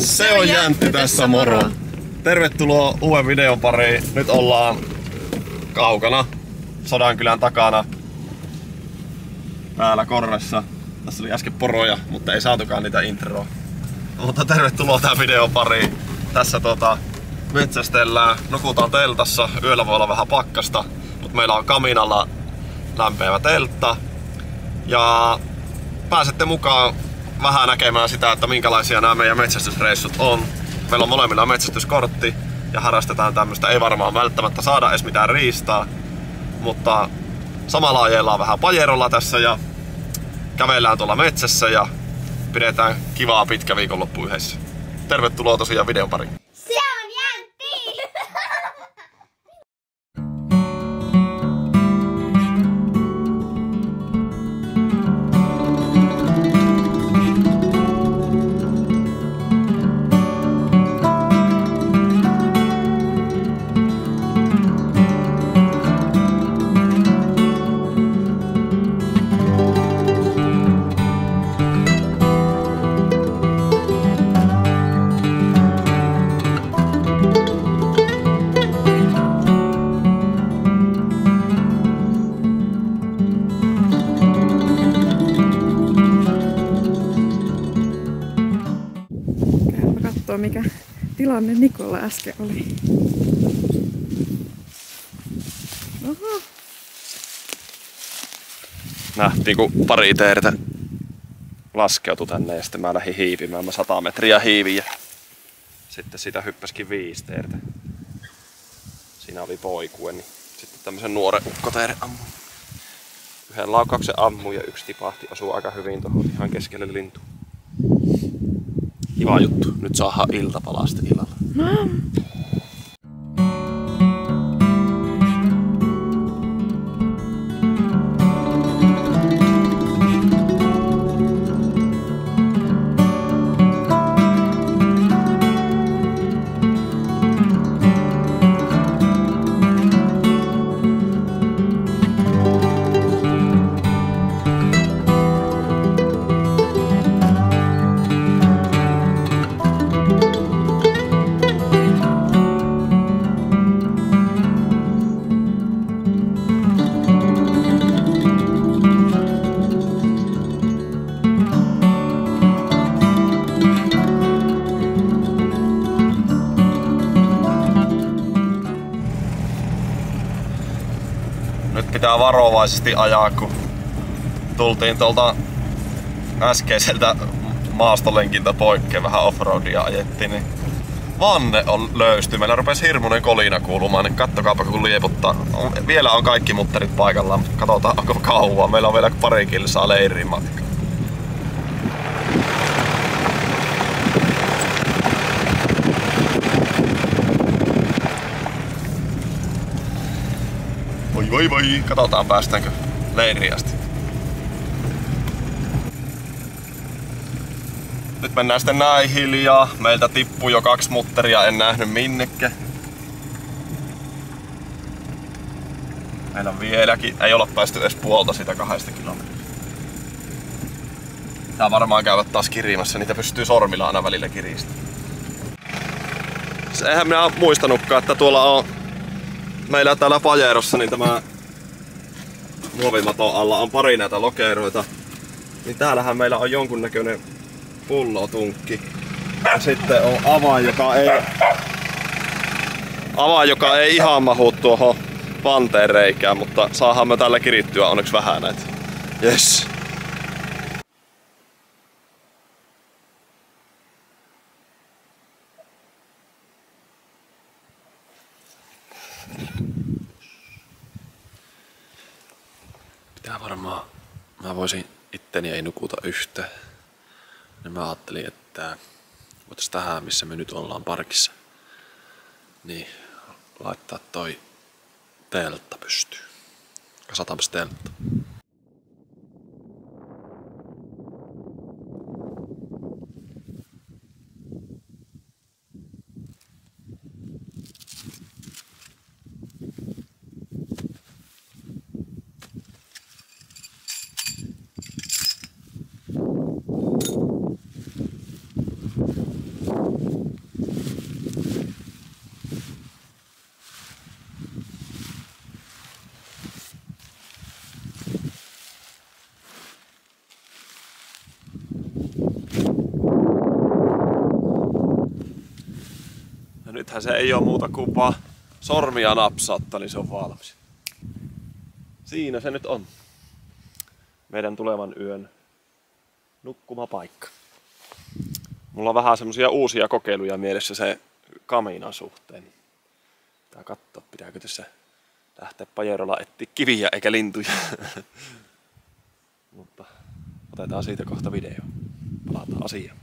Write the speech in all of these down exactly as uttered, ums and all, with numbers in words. Se on Jäntti tässä, moro! Tervetuloa uuden videon pariin. Nyt ollaan kaukana Sodankylän takana täällä Korressa. Tässä oli äsken poroja, mutta ei saatukaan niitä introa. Mutta tervetuloa tämän videon pariin. Tässä tota, metsästellään, nukutaan teltassa. Yöllä voi olla vähän pakkasta, mutta meillä on Kaminalla lämpeävä teltta. Ja pääsette mukaan vähän näkemään sitä, että minkälaisia nämä meidän metsästysreissut on. Meillä on molemmilla metsästyskortti ja harrastetaan tämmöistä. Ei varmaan välttämättä saada edes mitään riistaa, mutta samalla ajellaan vähän Pajerolla tässä ja kävellään tuolla metsässä ja pidetään kivaa pitkä viikonloppu yhdessä. Tervetuloa tosiaan videon pariin. Mikä tilanne Nikolla äsken oli. Oho. Nähtiin kun pari teertä laskeutui tänne ja sitten mä lähdin hiipimään. Mä sata metriä hiivin ja sitten sitä hyppäskin viisi teertä. Siinä oli poikue, niin sitten tämmösen nuoren ukkoteeren ammuin. Yhden laukauksen ammuin ja yksi tipahti, osuu aika hyvin tuohon ihan keskelle lintuun. Kiva juttu. Nyt saadaan iltapalasta illalla. No. Pitää varovaisesti ajaa, kun tultiin tuolta äskeiseltä maastolenkiltä poikkeen, vähän offroadia ajettiin, niin vanne on löysty. Meillä rupesi hirmuinen kolina kuulumaan, niin kattokaapa kun lieputtaa. On, vielä on kaikki mutterit paikallaan, mutta katsotaan onko kauan. Meillä on vielä pari kilsaa leiriin matka. Voi voi, katsotaan päästäänkö leiriin asti. Nyt mennään sitten näin hiljaa. Meiltä tippuu jo kaksi mutteria, en nähnyt minnekä. Meillä on vieläkin, ei olla päästy edes puolta sitä kahdesta kilometristä. Tää varmaan käyvät taas kirimässä, niitä pystyy sormilla aina välillä kiristä. Eihän minä muistanutkaan, että tuolla on meillä täällä Pajerossa, niin tämä muovimaton alla on pari näitä lokeroita. Niin täällähän meillä on jonkunnäköinen pullotunkki. Ja sitten on avain, joka ei... Avain, joka ei ihan mahu tuohon panteen reikään, mutta saadaan me tällä kirittyä onneksi vähän näitä. Yes. Pitää varmaan, mä voisin itteni ei nukuta yhtään. Niin mä ajattelin, että voitais tähän missä me nyt ollaan parkissa, niin laittaa toi teltta pystyyn. Kasataanpas teltta. nythän se ei ole muuta kuin vaan sormia napsautta, niin se on valmis. Siinä se nyt on. Meidän tulevan yön nukkumapaikka. Mulla on vähän semmosia uusia kokeiluja mielessä se kaminan suhteen. Pitää katsoa, pitääkö tässä lähteä Pajerolla etsiä kiviä eikä lintuja. Mutta otetaan siitä kohta video. Palataan asiaan.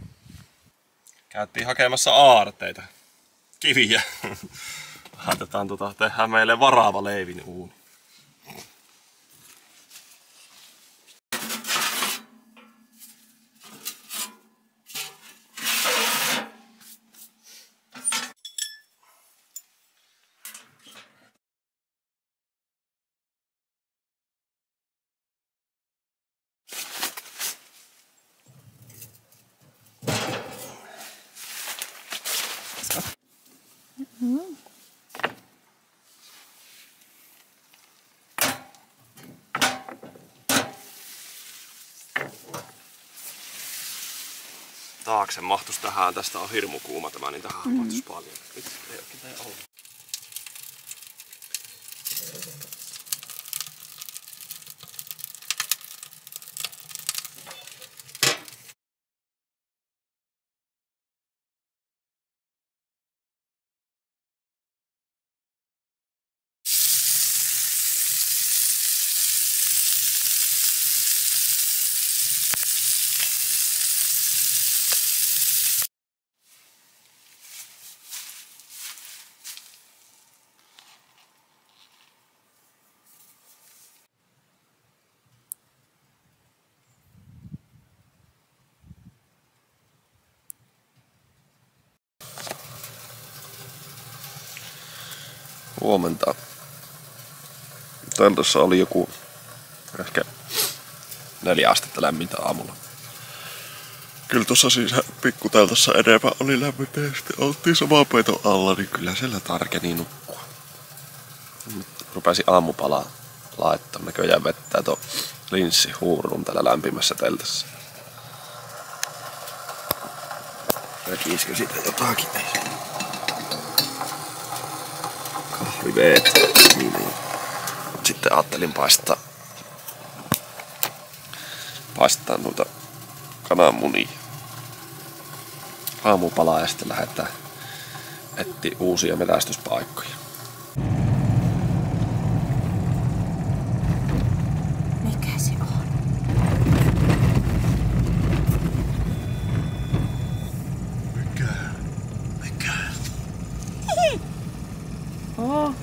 Käytiin hakemassa aarteita. Kiviä. Laitetaan tuota, tehdään meille varaava leivin uuni. Mm-hmm. Taakse mahtus tähän, tästä on hirmu kuuma tämä, niin tähän mm-hmm. mahtus paljon. Nyt ei ole mitään ollut. Huomenta. Teltassa oli joku ehkä neljä astetta lämmintä aamulla. Kyllä tuossa siis pikkuteltassa enemmän oli lämmintä ja sitten oltiin saman peiton alla, niin kyllä siellä tarkeni nukkua. Rupesin aamupalaa laittaa, näköjään vettää tuo linssi huurun täällä lämpimässä teltassa. Näkisikö sitä jotakin? Riveet. Sitten ajattelin paistaa paistaa noita kananmunia. Aamupalaa ja sitten lähdetään etsiä uusia metästyspaikkoja. Mikä se on? Mikä? Mikä? Oho.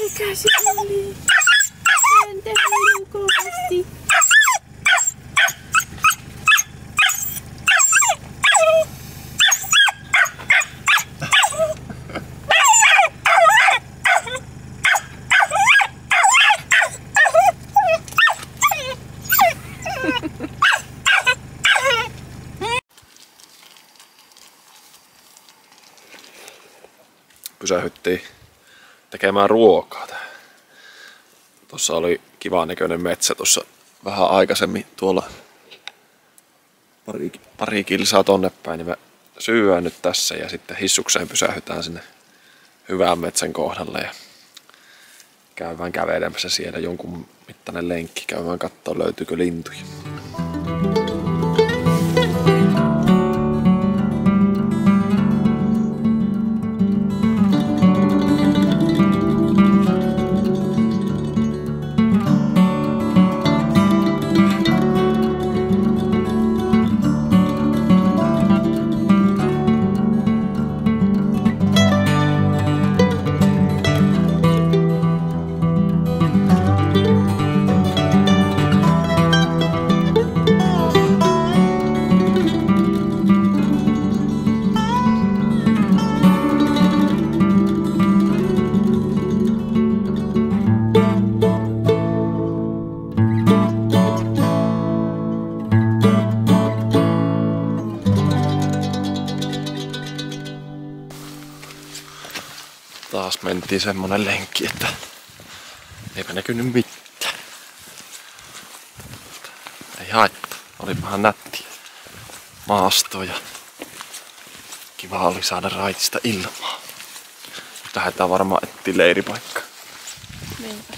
Mikä se oli? Se on tehnyt kovasti. Pysähyttiin tekemään ruokaa. Tuossa oli kivan näköinen metsä tuossa vähän aikaisemmin tuolla pari, pari kilsaa tonne päin, niin mä syödään nyt tässä ja sitten hissukseen pysähytään sinne hyvään metsän kohdalle ja käydään kävelemässä siellä jonkun mittainen lenkki, käydään katsoa löytyykö lintuja. taas mentiin semmonen lenkki, että eipä näkynyt mitään. Ei haittaa, oli vähän nättiä maastoja. Kiva oli saada raitista ilmaa. Nyt lähdetään varmaan etsiä leiripaikkaa. Niinpä.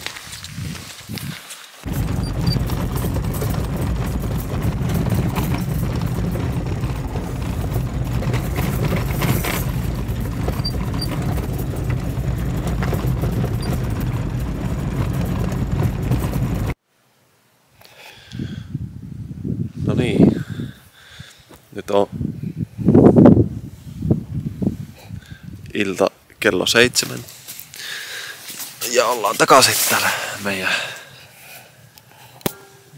No niin, nyt on ilta kello seitsemän ja ollaan takaisin täällä meidän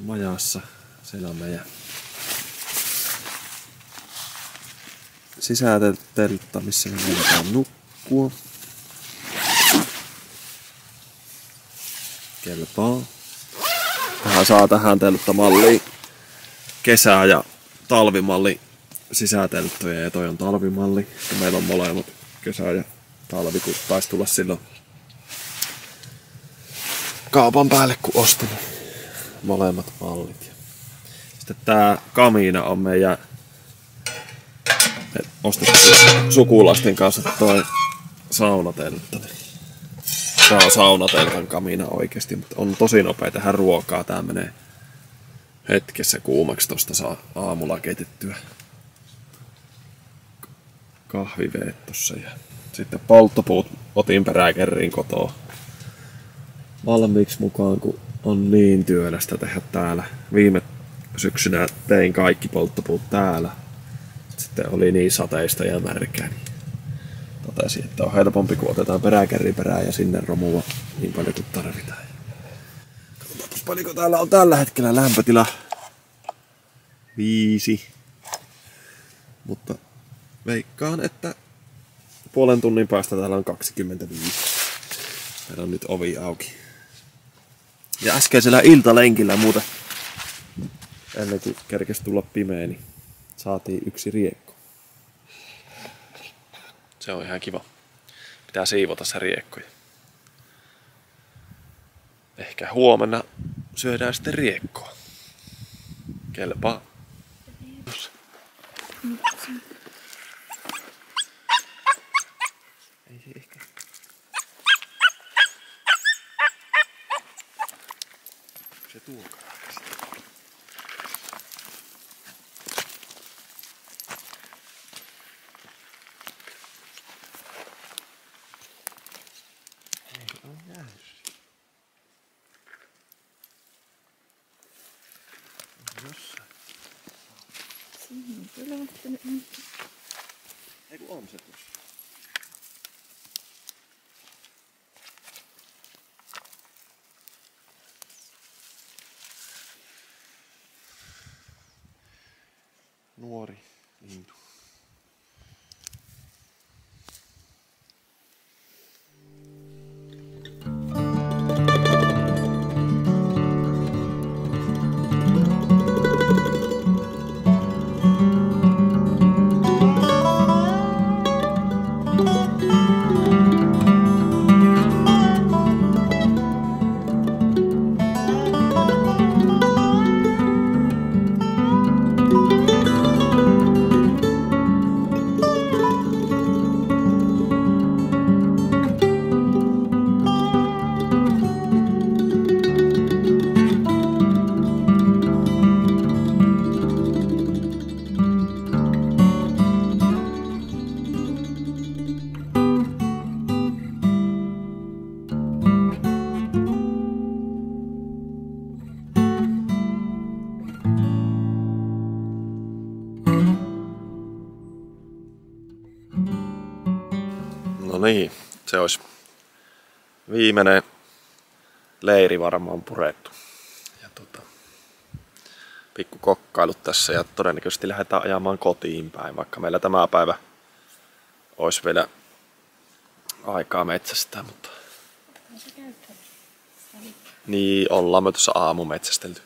majassa. Siellä on meidän sisäteltta, missä me voidaan nukkua. Kelpaa. Tähän saa tähän telttamalliin kesä- ja talvimalli sisätelttoja, ja toi on talvimalli. Ja meillä on molemmat kesä- ja talvi, kun taisi tulla silloin kaupan päälle, kun ostin molemmat mallit. Sitten tää kamiina on meidän ostettu sukulaisten kanssa toi saunateltta. Tää on saunateltan kamiina oikeesti, mutta on tosi nopea tehdä ruokaa. Tää menee hetkessä kuumaksi, tosta saa aamulla keitettyä kahviveet tossa. Ja sitten polttopuut otin peräkerrin kotoa valmiiksi mukaan, kun on niin työlästä tehdä täällä. Viime syksynä tein kaikki polttopuut täällä. Sitten oli niin sateista ja märkää, niin totesin, että on helpompi, kun otetaan peräkerri perään ja sinne romua niin paljon kuin tarvitaan. Paljonko täällä on tällä hetkellä lämpötila? Viisi. Mutta veikkaan, että puolen tunnin päästä täällä on kaksikymmentäviisi. Meillä on nyt ovi auki. Ja äskeisellä iltalenkillä muuten, ennen kuin kerkesi tulla pimeä, niin saatiin yksi riekko. Se on ihan kiva. Pitää siivota se riekkoja. Ehkä huomenna syödään sitten riekkoa. Kelpaa. Ei ehkä. Se tuokaa. Eiku on se tuossa. Nuori lintu. Niin, se olisi viimeinen leiri varmaan purettu. Ja tota, pikku kokkailut tässä ja todennäköisesti lähdetään ajamaan kotiin päin, vaikka meillä tämä päivä olisi vielä aikaa metsästää, mutta... Niin, ollaan me tuossa aamu metsästelty.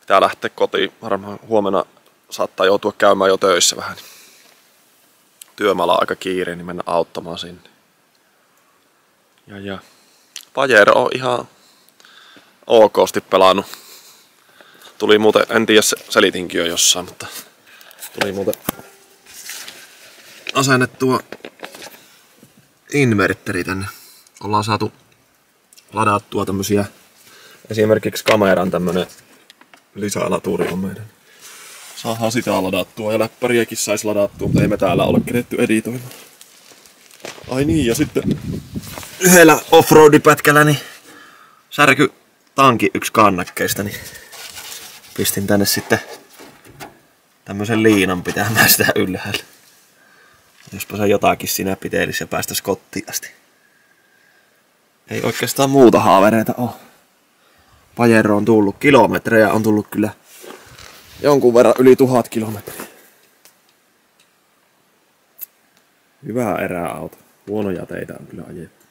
Pitää lähteä kotiin, varmaan huomenna saattaa joutua käymään jo töissä vähän. Työmaalla on aika kiire, niin mennä auttamaan sinne. Ja, ja. Pajero on ihan okosti pelannut. Tuli muuten, en tiedä selitinkin jo jossain, mutta tuli muuten asennettua inverteri tänne. Ollaan saatu ladattua tämmösiä, esimerkiksi kameran tämmönen lisälaturi on meidän. Saadaan sitä ladattua ja läppäriäkin sais ladattua, mutta ei me täällä ole keretty editoimaan. Ai niin, ja sitten yhdellä offroad-pätkällä niin särky tanki yksi kannakkeista, niin pistin tänne sitten tämmösen liinan pitämään sitä ylhäällä. Jospa se jotakin sinä piteellis ja päästäis kotiin asti. Ei oikeastaan muuta haavereita oo. Pajero on tullut kilometrejä, on tullut kyllä jonkun verran yli tuhat kilometriä. Hyvää erää auto. Huonoja teitä on kyllä ajettu.